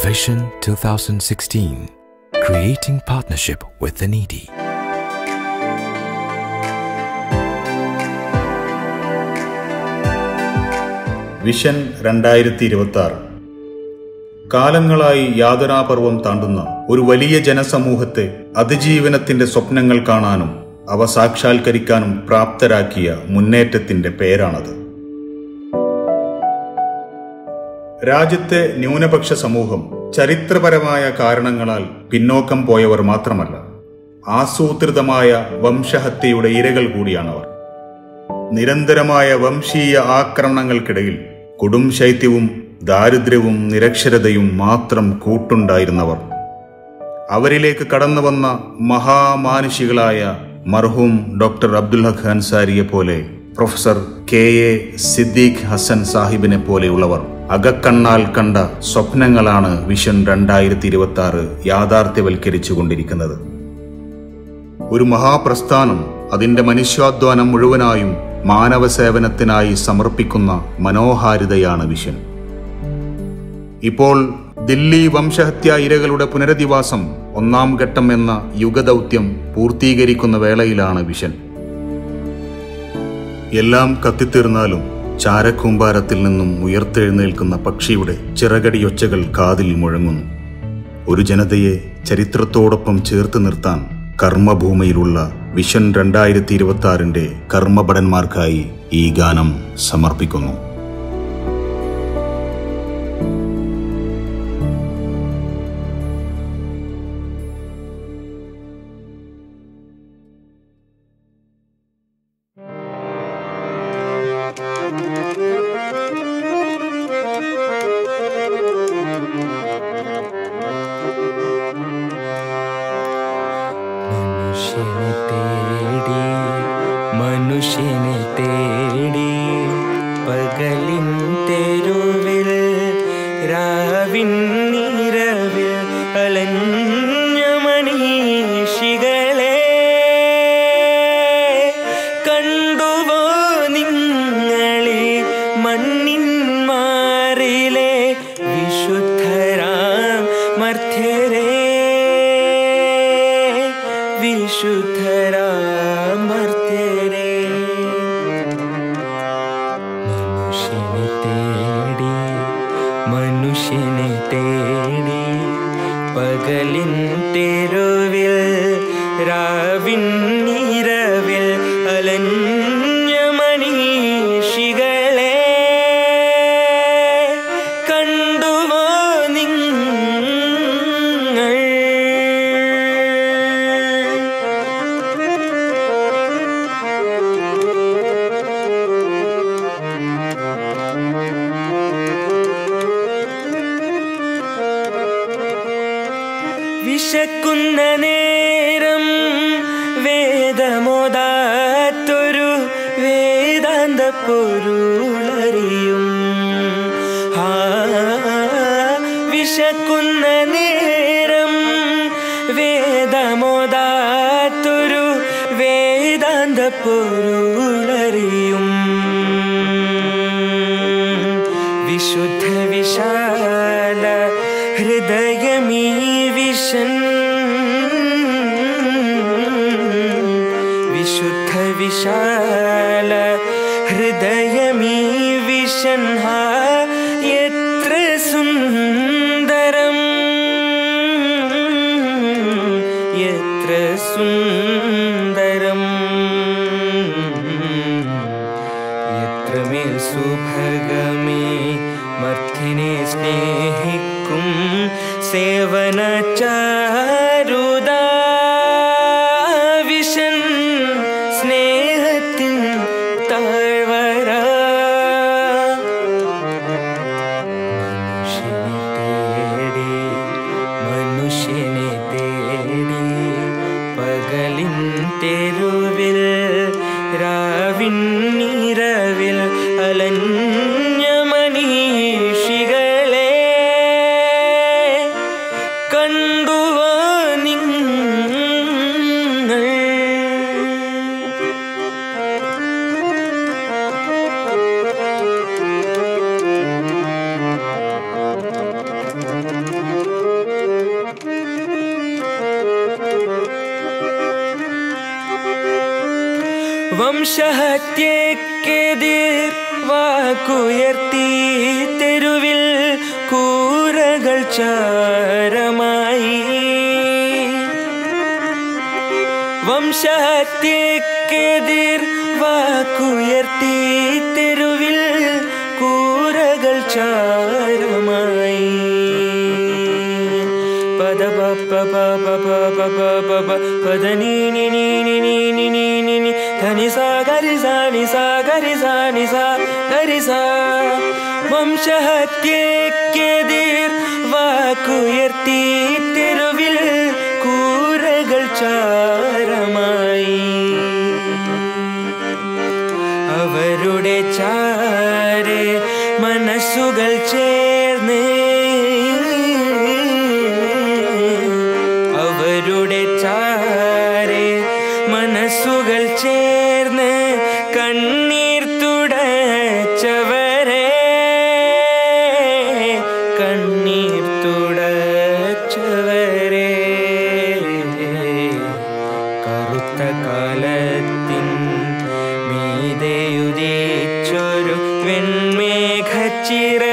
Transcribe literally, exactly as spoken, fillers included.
Vision twenty sixteen, creating partnership with the needy. Vision രണ്ടായിരത്തി ഇരുപത്തി ആറ് കാലങ്ങളായി യാതനാപർവം താണ്ടുന്ന ഒരു വലിയ ജനസമൂഹത്തെ അതിജീവനത്തിന്റെ സ്വപ്നങ്ങൾ കാണാനും അവ സാക്ഷാത്കരിക്കാനും പ്രാപ്തരാക്കിയ മുന്നേറ്റത്തിന്റെ പേരാണത്. രാജ്യത്തെ ന്യൂനപക്ഷ സമൂഹം ചരിത്രപരമായ കാരണങ്ങളാൽ പിന്നോക്കം പോയവർ മാത്രമല്ല, ആസൂത്രിതമായ വംശഹത്യയുടെ ഇരകൾ കൂടിയാണവർ. നിരന്തരമായ വംശീയ ആക്രമണങ്ങൾക്കിടയിൽ കൊടും ശൈത്യവും ദാരിദ്ര്യവും നിരക്ഷരതയും മാത്രം കൂട്ടുണ്ടായിരുന്നവർ. അവരിലേക്ക് കടന്നുവന്ന മഹാമാനുഷികളായ മർഹൂം ഡോക്ടർ അബ്ദുൽ ഹഖ് അൻസാരിയെ പോലെ, professor K A Siddique Hasan സാഹിബിനെ പോലെയുള്ളവർ അകക്കണ്ണാൽ കണ്ട സ്വപ്നങ്ങളാണ് വിഷൻ രണ്ടായിരത്തി ഇരുപത്തി ആറ് യാഥാർത്ഥ്യവൽക്കരിച്ചു കൊണ്ടിരിക്കുന്നത്. ഒരു മഹാപ്രസ്ഥാനം അതിൻ്റെ മനുഷ്യാധ്വാനം മുഴുവനായും മാനവ സേവനത്തിനായി സമർപ്പിക്കുന്ന മനോഹാരിതയാണ് വിഷൻ. ഇപ്പോൾ ദില്ലി വംശഹത്യാ ഇരകളുടെ പുനരധിവാസം ഒന്നാം ഘട്ടം എന്ന യുഗദൗത്യം പൂർത്തീകരിക്കുന്ന വേളയിലാണ് വിഷൻ. എല്ലാം കത്തിത്തീർന്നാലും ചാരക്കൂമ്പാരത്തിൽ നിന്നും ഉയർത്തെഴുന്നേൽക്കുന്ന പക്ഷിയുടെ ചിറകടിയൊച്ചകൾ കാതിൽ മുഴങ്ങുന്നു. ഒരു ജനതയെ ചരിത്രത്തോടൊപ്പം ചേർത്ത് നിർത്താൻ കർമ്മഭൂമിയിലുള്ള വിഷൻ രണ്ടായിരത്തി ഇരുപത്തി ആറിന്റെ കർമ്മഭടന്മാർക്കായി ഈ ഗാനം സമർപ്പിക്കുന്നു. കണ്ടുവാ നിങ്ങ ശഹത്യക്കെതിർവാക്കുയർത്തി തെരുവിൽ കൂരകൾ ചാരമായി. വംശഹത്യക്കെതിർ വാക്കുയർത്തി തെരുവിൽ കൂരകൾ ചാരമായി. പദ പപ്പ പപ്പ പപ്പ പപ്പ പദ നീ നീ നീ നീ നീ നീ നീ ധനി സാ ഗരി സാ നി സാ ഗരി സാ നി സാ ഗരി സാ. വംശഹത്യക്കെതിർ വാക്കുയർത്തി തെരുവിൽ കൂരകൾ ചാരമായി. അവരുടെ ചാരെ മനസ്സുകൾ ചേർന്ന് അവരുടെ ചാരെ മനസ്സുകൾ ചേർന്ന് കണ്ണീർ തുടച്ചവരെ കണ്ണീർ തുടച്ചവരെ കറുത്ത കാലത്തിൻ മീതെ ഉദിച്ചൊരു വെൺമേഘച്ചിറ